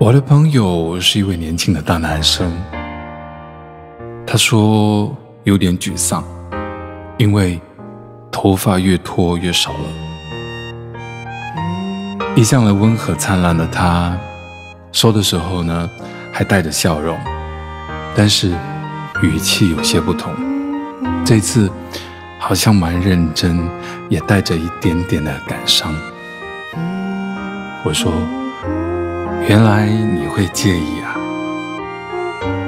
我的朋友是一位年轻的大男生，他说有点沮丧，因为头发越脱越少了。一向来温和灿烂的他，说的时候呢还带着笑容，但是语气有些不同。这次好像蛮认真，也带着一点点的感伤。我说：“原来你会介意啊？”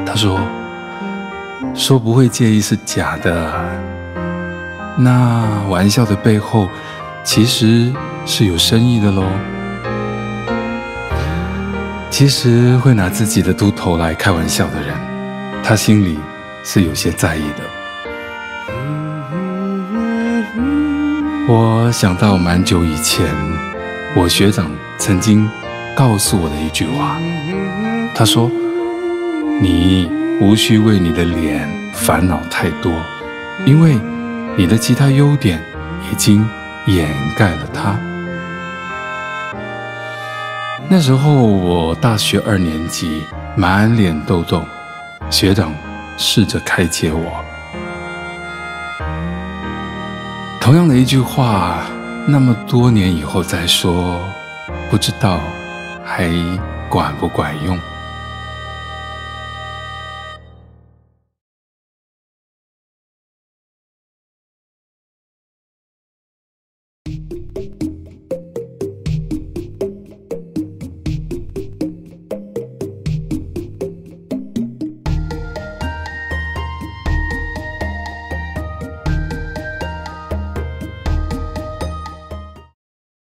他说：“说不会介意是假的，那玩笑的背后其实是有深意的咯。”其实会拿自己的秃头来开玩笑的人，他心里是有些在意的。我想到蛮久以前，我学长曾经告诉我的一句话，他说：“你无需为你的脸烦恼太多，因为你的其他优点已经掩盖了它。”那时候我大学2年级，满脸痘痘，学长试着开解我。同样的一句话，那么多年以后再说，不知道还管不管用。